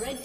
Red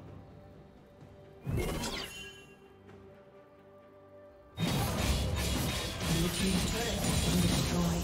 Blue team's turret has been destroyed.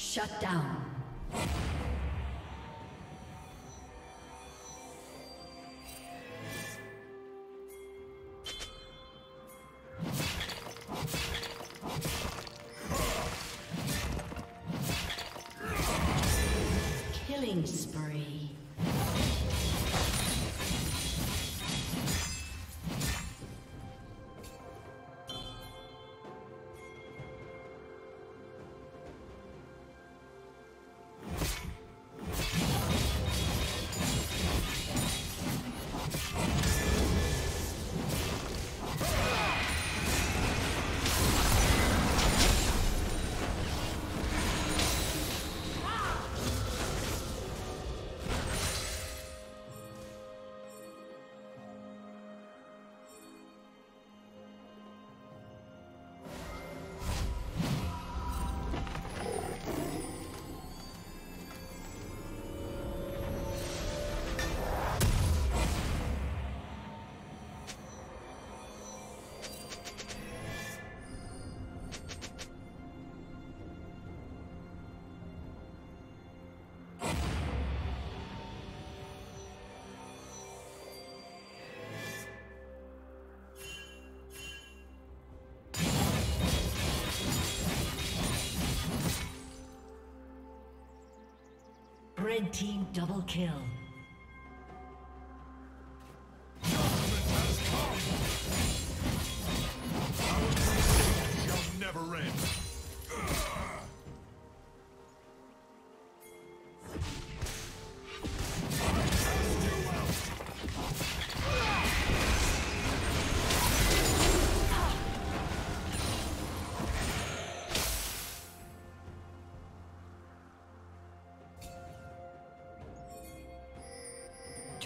Shut down. Killing spree. Red team double kill.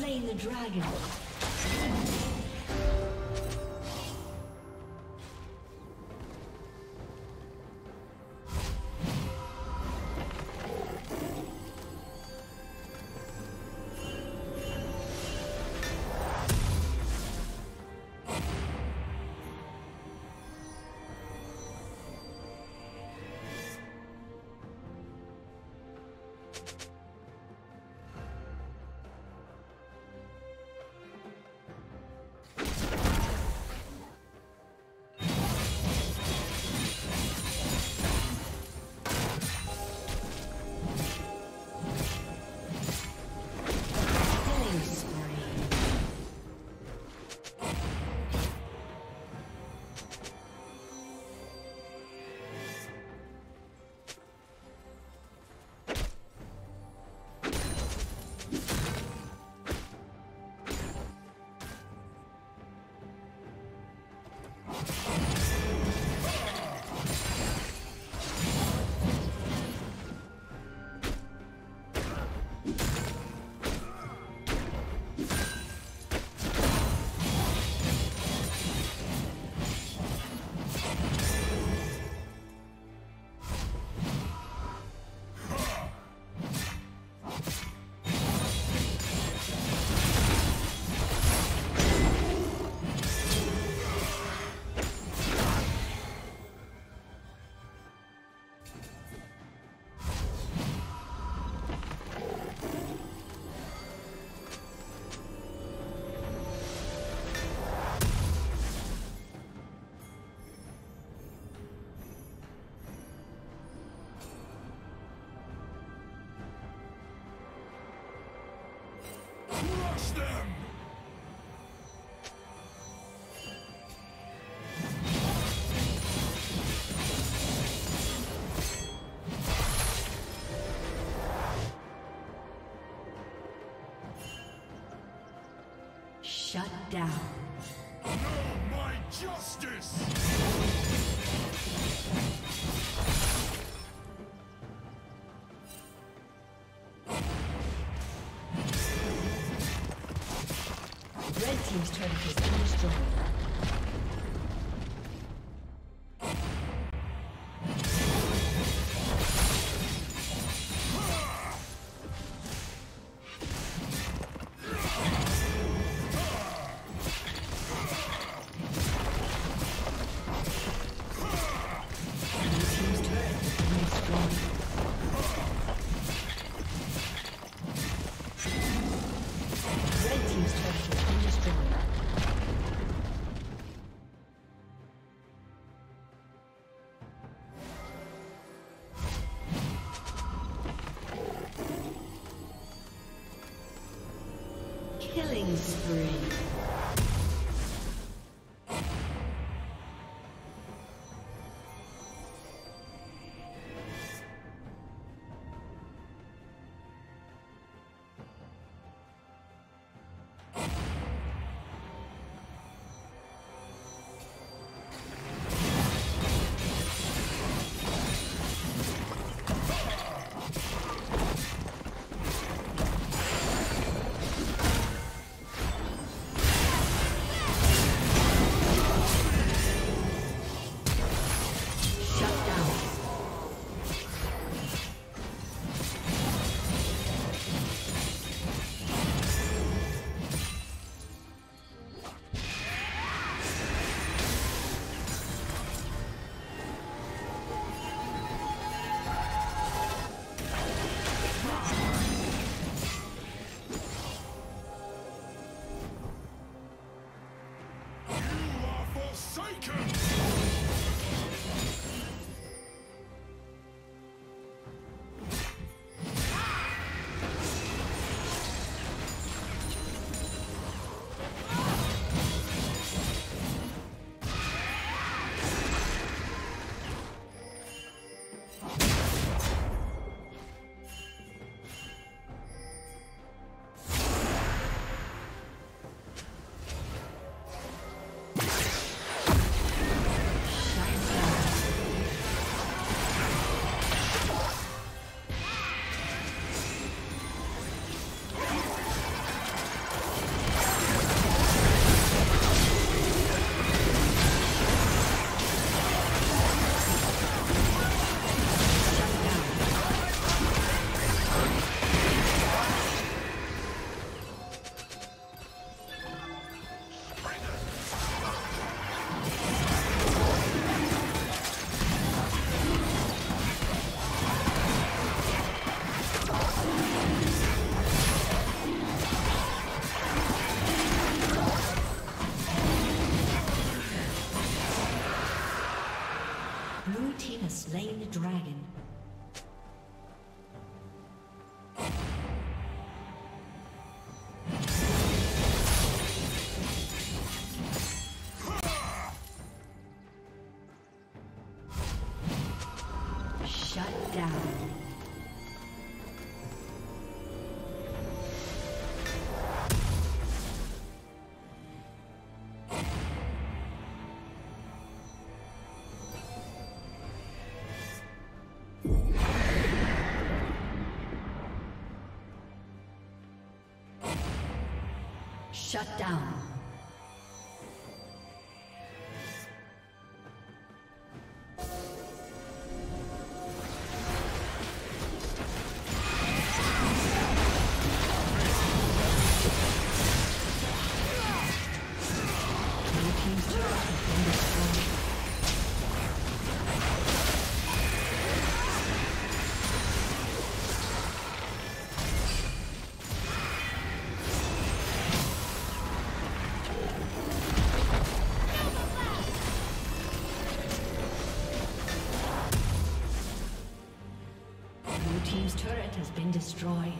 Slain the dragon. Crush them! Shut down. No, my justice! Team's turret has been destroyed. Killing spree. Slain the dragon. Shut down. Shut down. Blue team's turret has been destroyed.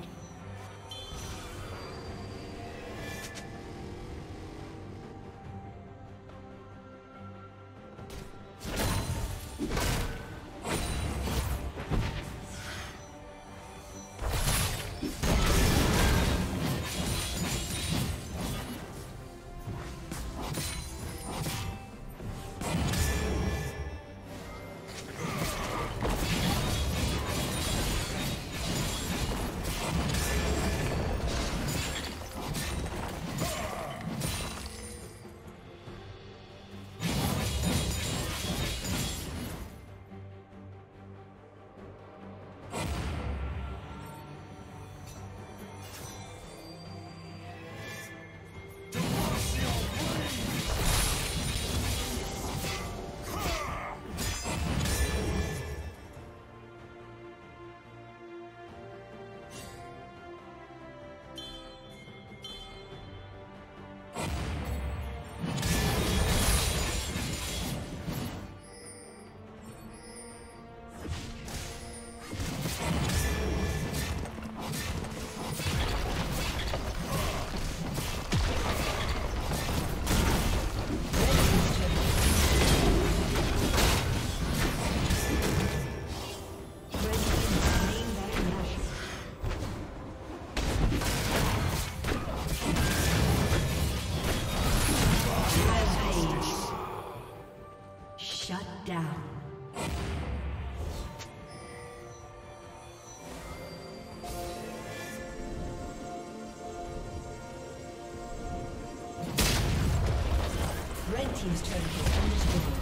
team's turret has been destroyed.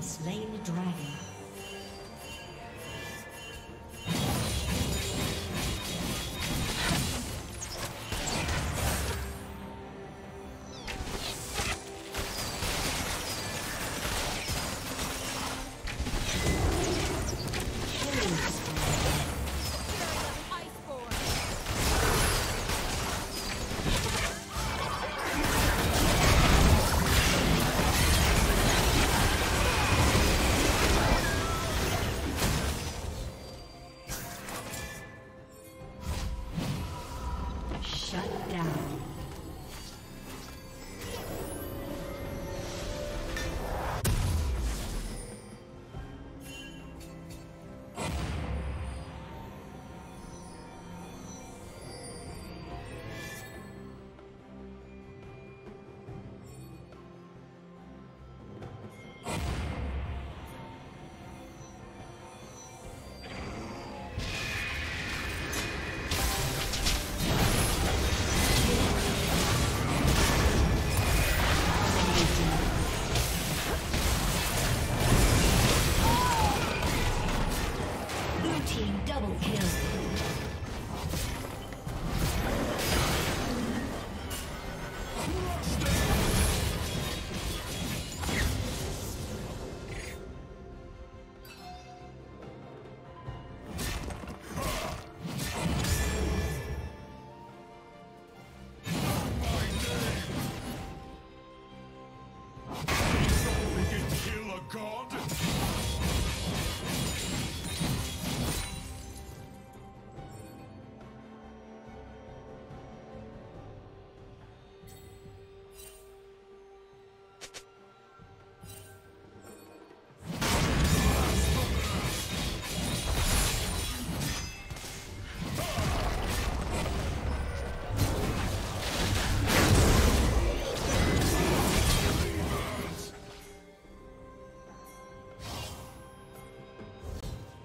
Slain the dragon.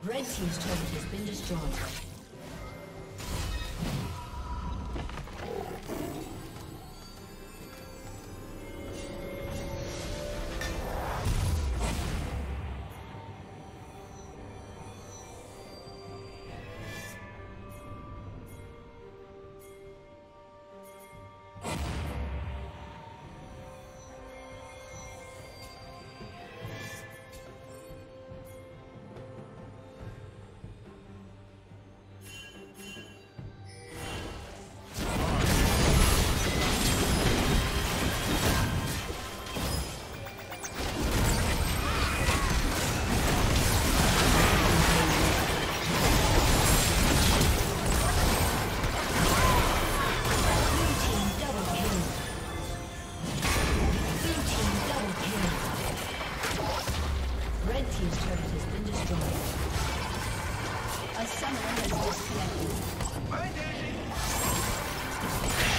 Red team's turret has been destroyed. Someone has disconnected.